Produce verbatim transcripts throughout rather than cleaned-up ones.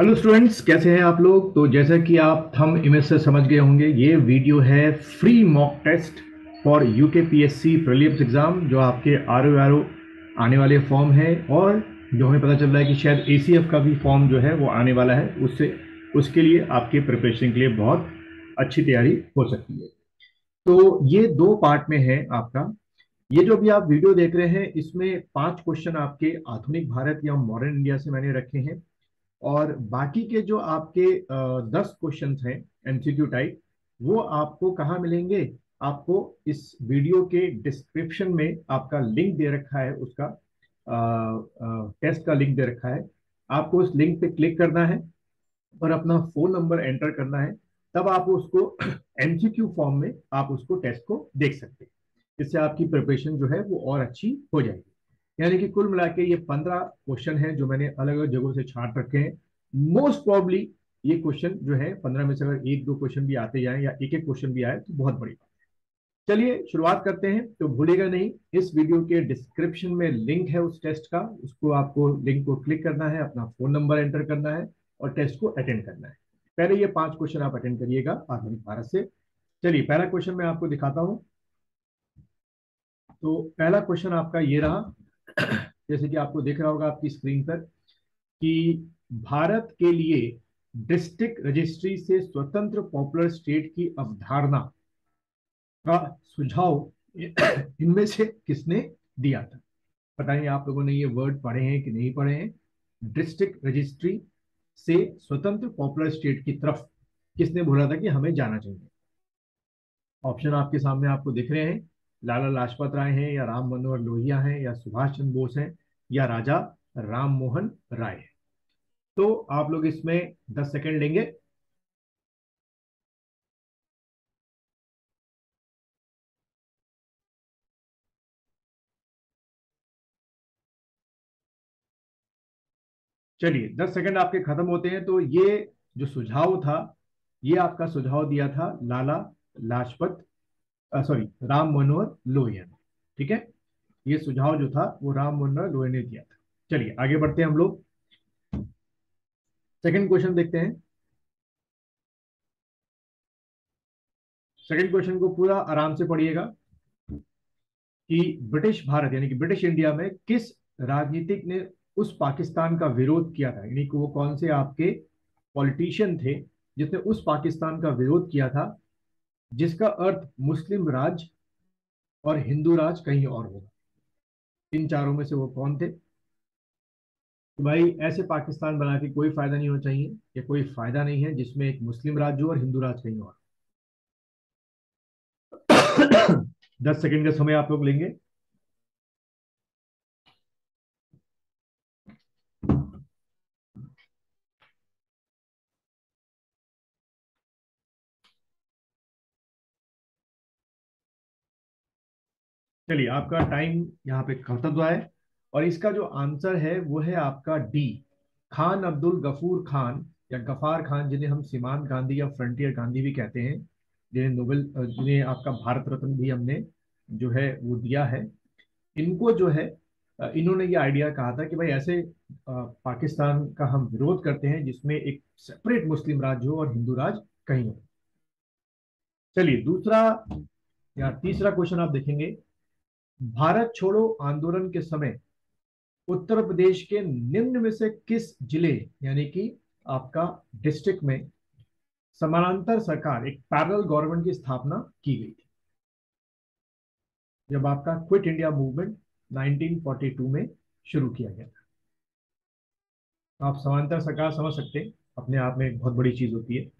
Hello students, कैसे हैं आप लोग। तो जैसा कि आप थंब इमेज से समझ गए होंगे, ये वीडियो है free mock test for UK PSC prelims exam, जो आपके आरओ आरओ आने वाले फॉर्म है और जो हमें पता चल रहा है कि शायद एसीएफ का भी फॉर्म जो है वो आने वाला है। उससे उसके लिए आपके प्रिपरेशन के लिए बहुत अच्छी तैयारी हो सकती है। तो ये दो पार्ट में है आपका। ये जो भी आप वीडियो देख रहे हैं, इसमें पाँच क्वेश्चन आपके आधुनिक भारत या मॉडर्न इंडिया से मैंने रखे हैं और बाकी के जो आपके दस क्वेश्चंस हैं एमसीक्यू टाइप, वो आपको कहाँ मिलेंगे? आपको इस वीडियो के डिस्क्रिप्शन में आपका लिंक दे रखा है, उसका आ, आ, टेस्ट का लिंक दे रखा है। आपको उस लिंक पे क्लिक करना है और अपना फोन नंबर एंटर करना है, तब आप उसको एमसीक्यू फॉर्म में आप उसको टेस्ट को देख सकते हैं। इससे आपकी प्रिपरेशन जो है वो और अच्छी हो जाएगी। यानी कि कुल मिला के ये पंद्रह क्वेश्चन हैं जो मैंने अलग अलग जगहों से छांट रखे हैं। मोस्ट प्रॉब्ली ये क्वेश्चन जो है पंद्रह में से अगर एक दो क्वेश्चन भी आते जाएं या एक एक क्वेश्चन भी आए तो बहुत बड़ी बात है। चलिए शुरुआत करते हैं। तो भूलेगा नहीं, इस वीडियो के डिस्क्रिप्शन में लिंक है उस टेस्ट का, उसको आपको लिंक को क्लिक करना है, अपना फोन नंबर एंटर करना है और टेस्ट को अटेंड करना है। पहले ये पाँच क्वेश्चन आप अटेंड करिएगा आधुनिक भारत से। चलिए पहला क्वेश्चन मैं आपको दिखाता हूँ। तो पहला क्वेश्चन आपका ये रहा, जैसे कि आपको देख रहा होगा आपकी स्क्रीन पर, कि भारत के लिए डिस्ट्रिक्ट रजिस्ट्री से स्वतंत्र पॉपुलर स्टेट की अवधारणा का सुझाव इनमें से किसने दिया था? पता नहीं आप लोगों ने ये वर्ड पढ़े हैं कि नहीं पढ़े हैं। डिस्ट्रिक्ट रजिस्ट्री से स्वतंत्र पॉपुलर स्टेट की तरफ किसने बोला था कि हमें जाना चाहिए? ऑप्शन आपके सामने आपको दिख रहे हैं। लाला लाजपत राय हैं या राम मनोहर लोहिया हैं या सुभाष चंद्र बोस हैं या राजा राम मोहन राय हैं। तो आप लोग इसमें दस सेकंड लेंगे। चलिए दस सेकंड आपके खत्म होते हैं। तो ये जो सुझाव था, ये आपका सुझाव दिया था लाला लाजपत सॉरी राम मनोहर लोहिया ने। ठीक है, ये सुझाव जो था वो राम मनोहर लोहिया ने दिया था। चलिए आगे बढ़ते हैं हम लोग, सेकंड क्वेश्चन देखते हैं। सेकंड क्वेश्चन को पूरा आराम से पढ़िएगा कि ब्रिटिश भारत यानी कि ब्रिटिश इंडिया में किस राजनीतिक ने उस पाकिस्तान का विरोध किया था, यानी कि वो कौन से आपके पॉलिटिशियन थे जिसने उस पाकिस्तान का विरोध किया था जिसका अर्थ मुस्लिम राज और हिंदू राज कहीं और होगा। इन चारों में से वो कौन थे? तो भाई ऐसे पाकिस्तान बना के कोई फायदा नहीं होना चाहिए या कोई फायदा नहीं है जिसमें एक मुस्लिम राज हो और हिंदू राज कहीं और। दस सेकंड का समय आप लोग लेंगे। चलिए आपका टाइम यहाँ पे खत्म हुआ है और इसका जो आंसर है वो है आपका डी, खान अब्दुल गफूर खान या गफार खान, जिन्हें हम सीमांत गांधी या फ्रंटियर गांधी भी कहते हैं, जिन्हें नोबेल जिन्हें आपका भारत रत्न भी हमने जो है वो दिया है। इनको जो है इन्होंने ये आइडिया कहा था कि भाई ऐसे पाकिस्तान का हम विरोध करते हैं जिसमें एक सेपरेट मुस्लिम राज हो और हिंदू राज कहीं हो। चलिए दूसरा या तीसरा क्वेश्चन आप देखेंगे। भारत छोड़ो आंदोलन के समय उत्तर प्रदेश के निम्न में से किस जिले यानी कि आपका डिस्ट्रिक्ट में समानांतर सरकार एक पैरेलल गवर्नमेंट की स्थापना की गई थी जब आपका quit India movement nineteen forty two में शुरू किया गया था। आप समानांतर सरकार समझ सकते हैं, अपने आप में एक बहुत बड़ी चीज होती है।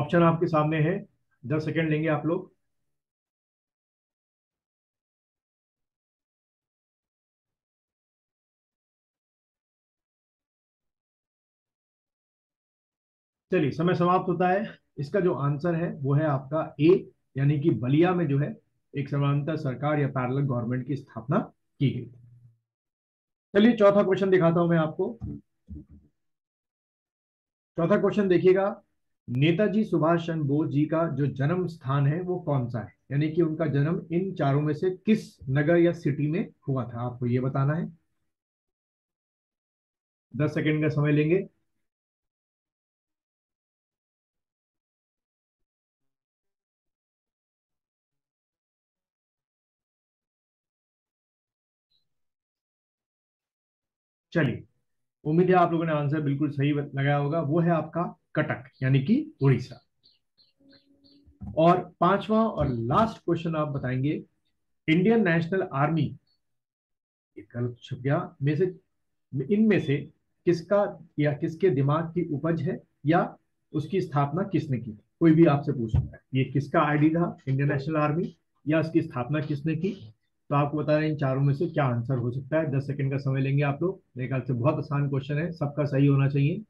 ऑप्शन आपके सामने है, दस सेकेंड लेंगे आप लोग। चलिए समय समाप्त होता है। इसका जो आंसर है वो है आपका ए, यानी कि बलिया में जो है एक समानांतर सरकार या पैरेलल गवर्नमेंट की स्थापना की गई। चलिए चौथा क्वेश्चन दिखाता हूं मैं आपको। चौथा क्वेश्चन देखिएगा, नेताजी सुभाष चंद्र बोस जी का जो जन्म स्थान है वो कौन सा है, यानी कि उनका जन्म इन चारों में से किस नगर या सिटी में हुआ था, आपको ये बताना है। दस सेकंड का समय लेंगे। चलिए, उम्मीद है आप लोगों ने आंसर बिल्कुल सही लगाया होगा, वो है आपका कटक यानी कि उड़ीसा। और पांचवा और लास्ट क्वेश्चन आप बताएंगे, इंडियन नेशनल आर्मी, ये गलत छुप गया, में से इनमें से किसका या किसके दिमाग की उपज है या उसकी स्थापना किसने की? कोई भी आपसे पूछ सकता है ये किसका आईडी था, इंडियन नेशनल आर्मी, या उसकी स्थापना किसने की। तो आपको बता रहे हैं इन चारों में से क्या आंसर हो सकता है। दस सेकंड का समय लेंगे आप लोग। मेरे ख्याल से बहुत आसान क्वेश्चन है, सबका सही होना चाहिए।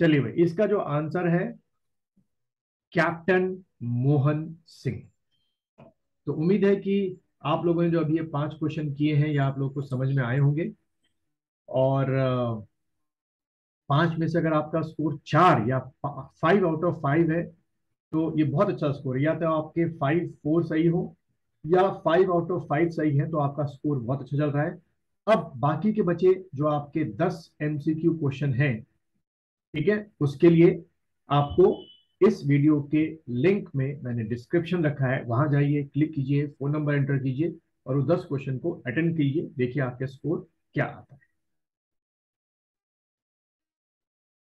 चलिए भाई, इसका जो आंसर है कैप्टन मोहन सिंह। तो उम्मीद है कि आप लोगों ने जो अभी ये पांच क्वेश्चन किए हैं या आप लोगों को समझ में आए होंगे। और पांच में से अगर आपका स्कोर चार या फाइव आउट ऑफ फाइव है तो ये बहुत अच्छा स्कोर है। या तो आपके फाइव फोर सही हो या फाइव आउट ऑफ फाइव सही है तो आपका स्कोर बहुत अच्छा चल रहा है। अब बाकी के बचे जो आपके दस एमसीक्यू क्वेश्चन हैं, ठीक है, उसके लिए आपको इस वीडियो के लिंक में मैंने डिस्क्रिप्शन रखा है, वहां जाइए, क्लिक कीजिए, फोन नंबर एंटर कीजिए और उस दस क्वेश्चन को अटेंड कीजिए, देखिए आपका स्कोर क्या आता है।